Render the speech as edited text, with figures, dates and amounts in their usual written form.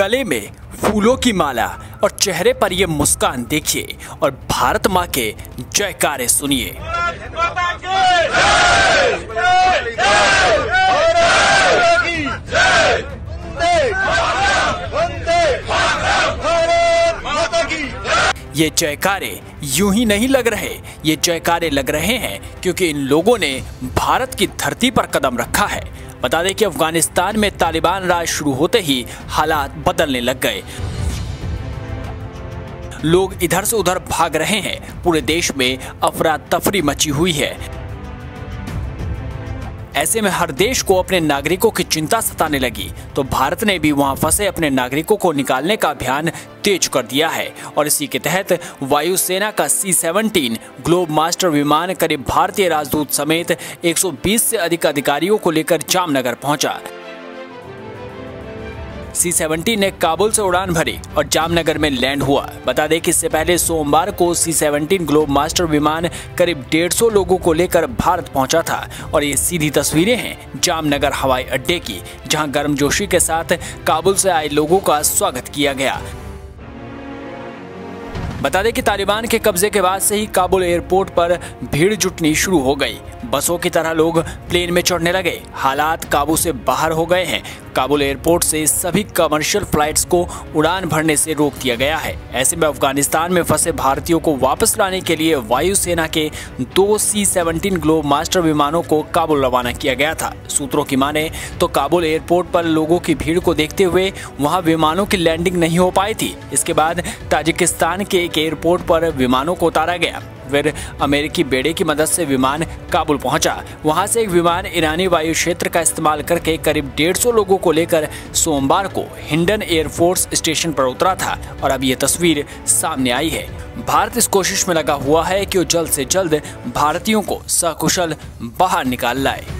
गले में फूलों की माला और चेहरे पर ये मुस्कान देखिए और भारत माँ के जयकारे सुनिए। ये जयकारे यूं ही नहीं लग रहे, ये जयकारे लग रहे हैं क्योंकि इन लोगों ने भारत की धरती पर कदम रखा है। बता दें कि अफगानिस्तान में तालिबान राज शुरू होते ही हालात बदलने लग गए, लोग इधर से उधर भाग रहे हैं, पूरे देश में अफरा-तफरी मची हुई है। ऐसे में हर देश को अपने नागरिकों की चिंता सताने लगी, तो भारत ने भी वहां फंसे अपने नागरिकों को निकालने का अभियान तेज कर दिया है और इसी के तहत वायुसेना का C-17 ग्लोबमास्टर विमान करीब भारतीय राजदूत समेत 120 से अधिक अधिकारियों को लेकर जामनगर पहुंचा। C-17 ने काबुल से उड़ान भरी और जामनगर में लैंड हुआ। बता दें कि इससे पहले सोमवार को C-17 ग्लोबमास्टर विमान करीब 150 लोगों को लेकर भारत पहुंचा था और ये सीधी तस्वीरें हैं जामनगर हवाई अड्डे की, जहां गर्मजोशी के साथ काबुल से आए लोगों का स्वागत किया गया। बता दें कि तालिबान के कब्जे के बाद से ही काबुल एयरपोर्ट पर भीड़ जुटनी शुरू हो गई, बसों की तरह लोग प्लेन में चढ़ने लगे। हालात काबू से बाहर हो गए हैं, काबुल एयरपोर्ट से सभी कमर्शियल फ्लाइट्स को उड़ान भरने से रोक दिया गया है। ऐसे में अफगानिस्तान में फंसे भारतीयों को वापस लाने के लिए वायुसेना के 2 C-17 ग्लोबमास्टर विमानों को काबुल रवाना किया गया था। सूत्रों की माने तो काबुल एयरपोर्ट पर लोगों की भीड़ को देखते हुए वहाँ विमानों की लैंडिंग नहीं हो पाई थी। इसके बाद ताजिकिस्तान के एक एयरपोर्ट पर विमानों को उतारा गया, फिर अमेरिकी बेड़े की मदद से विमान काबुल पहुंचा। वहां से एक विमान ईरानी वायु क्षेत्र का इस्तेमाल करके करीब 150 लोगों को लेकर सोमवार को हिंडन एयरफोर्स स्टेशन पर उतरा था और अब ये तस्वीर सामने आई है। भारत इस कोशिश में लगा हुआ है कि वो जल्द से जल्द भारतीयों को सकुशल बाहर निकाल लाए।